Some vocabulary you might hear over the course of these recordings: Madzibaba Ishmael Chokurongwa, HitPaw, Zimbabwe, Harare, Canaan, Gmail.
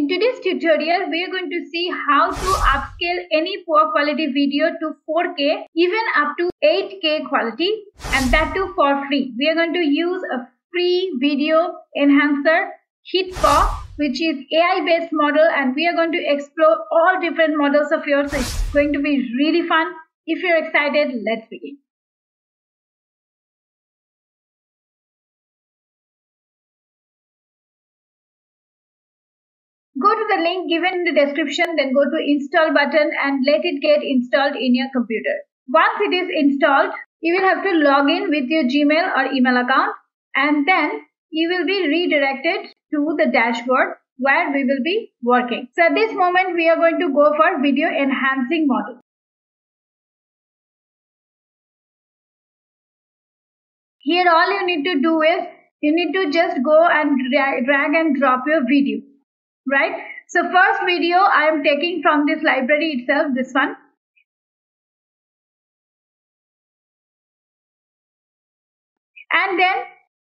In today's tutorial, we are going to see how to upscale any poor quality video to 4K, even up to 8K quality, and that too for free. We are going to use a free video enhancer, HitPaw, which is AI-based model, and we are going to explore all different models of yours. So it's going to be really fun. If you're excited, let's begin. Go to the link given in the description, then go to install button and let it get installed in your computer. Once it is installed, you will have to log in with your Gmail or email account, and then you will be redirected to the dashboard where we will be working. So at this moment, we are going to go for video enhancing model. Here all you need to do is, you need to just go and drag and drop your video. Right? So first video I am taking from this library itself, this one. And then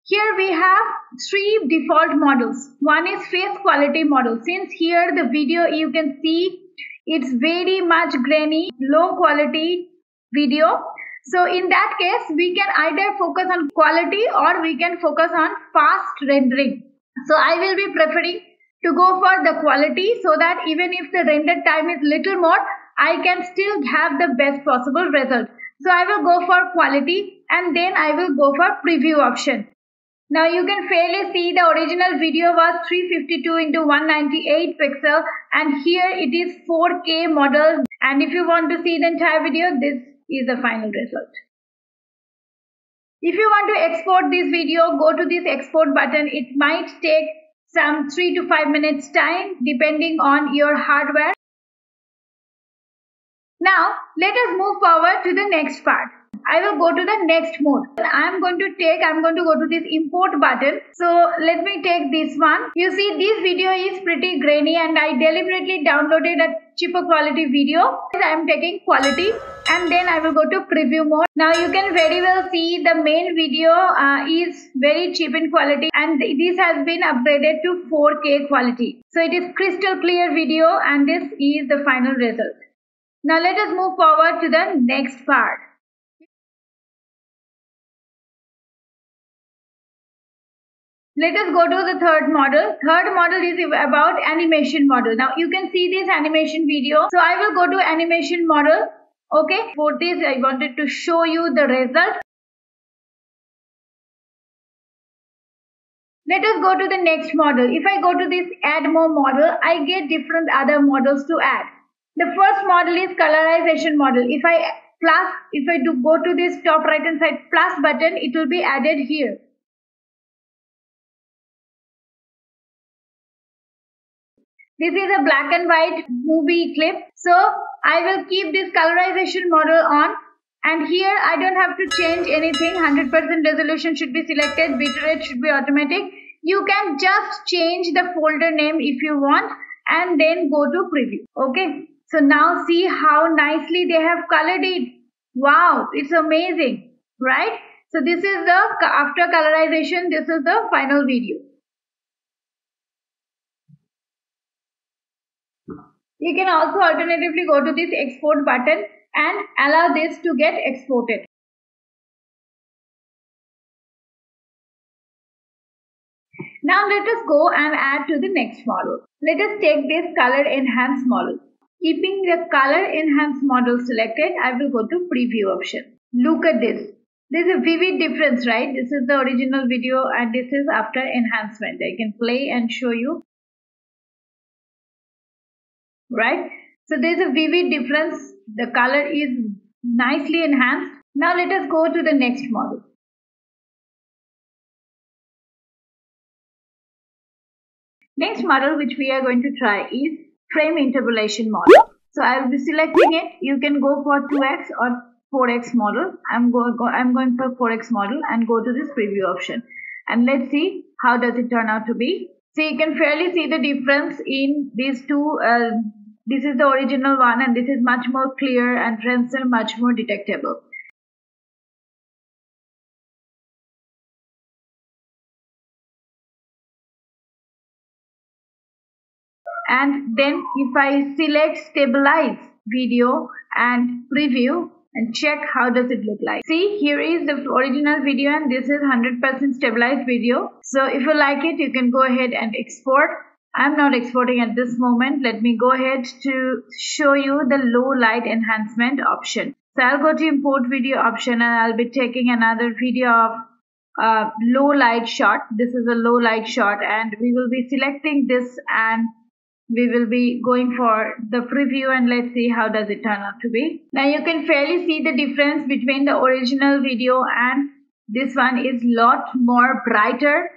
here we have three default models. One is face quality model. Since here the video, you can see it's very much grainy, low quality video. So in that case, we can either focus on quality or we can focus on fast rendering. So I will be preferring to go for the quality so that even if the render time is little more, I can still have the best possible result. So I will go for quality and then I will go for preview option. Now you can fairly see the original video was 352 into 198 pixel, and here it is 4K model, and if you want to see the entire video, this is the final result. If you want to export this video, go to this export button. It might take some 3 to 5 minutes time depending on your hardware. Now let us move forward to the next part. I will go to the next mode. I'm going to go to this import button. So let me take this one. You see this video is pretty grainy and I deliberately downloaded a cheaper quality video. I am taking quality and then I will go to preview mode. Now you can very well see the main video is very cheap in quality and this has been upgraded to 4K quality. So it is crystal clear video and this is the final result. Now let us move forward to the next part. Let us go to the third model. Third model is about animation model. Now you can see this animation video. So I will go to animation model. Okay, for this I wanted to show you the result. Let us go to the next model. If I go to this add more model, I get different other models to add. The first model is colorization model. If I go to this top right hand side plus button, it will be added here. This is a black and white movie clip. So I will keep this colorization model on. And here I don't have to change anything. 100% resolution should be selected. Bitrate should be automatic. You can just change the folder name if you want. And then go to preview. Okay. So now see how nicely they have colored it. Wow. It's amazing. Right? So this is the, after colorization, this is the final video. You can also alternatively go to this export button and allow this to get exported. Now let us go and add to the next model. Let us take this color enhance model. Keeping the color enhance model selected, I will go to preview option. Look at this. There's a vivid difference, right? This is the original video and this is after enhancement. I can play and show you. Right? So there's a vivid difference. The color is nicely enhanced. Now let us go to the next model. Next model which we are going to try is frame interpolation model. So I will be selecting it. You can go for 2x or 4x model. I'm going for 4x model and go to this preview option. And let's see how does it turn out to be. So you can fairly see the difference in these two. This is the original one and this is much more clear and trends are much more detectable. and then if I select stabilize video and preview and check how does it look like. See, here is the original video and this is 100% stabilized video. So if you like it, you can go ahead and export. I'm not exporting at this moment. Let me go ahead to show you the low light enhancement option. So I'll go to import video option and I'll be taking another video of low light shot. This is a low light shot and we will be selecting this and we will be going for the preview and let's see how does it turn out to be. Now you can fairly see the difference between the original video and this one is lot more brighter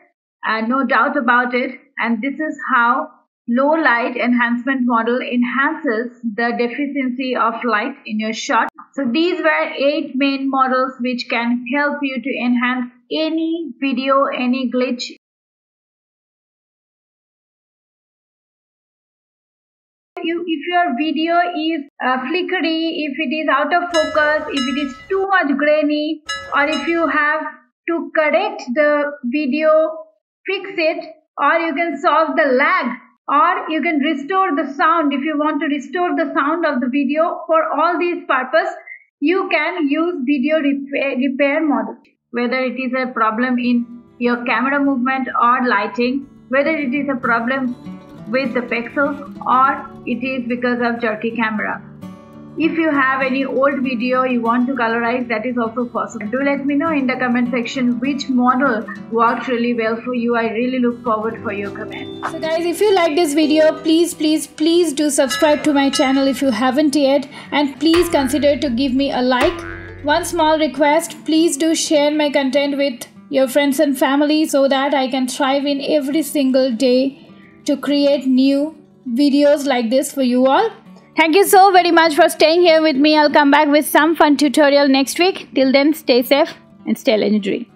and no doubt about it. And this is how low light enhancement model enhances the deficiency of light in your shot. So these were 8 main models which can help you to enhance any video, any glitch. If your video is flickery, if it is out of focus, if it is too much grainy, or if you have to correct the video, fix it, or you can solve the lag, or you can restore the sound if you want to restore the sound of the video. For all these purposes, you can use video repair model. Whether it is a problem in your camera movement or lighting, whether it is a problem with the pixels or it is because of jerky camera. If you have any old video you want to colorize, that is also possible. Do let me know in the comment section which model worked really well for you. I really look forward for your comments. So guys, if you like this video, please do subscribe to my channel if you haven't yet, and please consider to give me a like. One small request, please do share my content with your friends and family so that I can thrive in every single day to create new videos like this for you all. Thank you so very much for staying here with me. I'll come back with some fun tutorial next week. Till then, stay safe and stay legendary.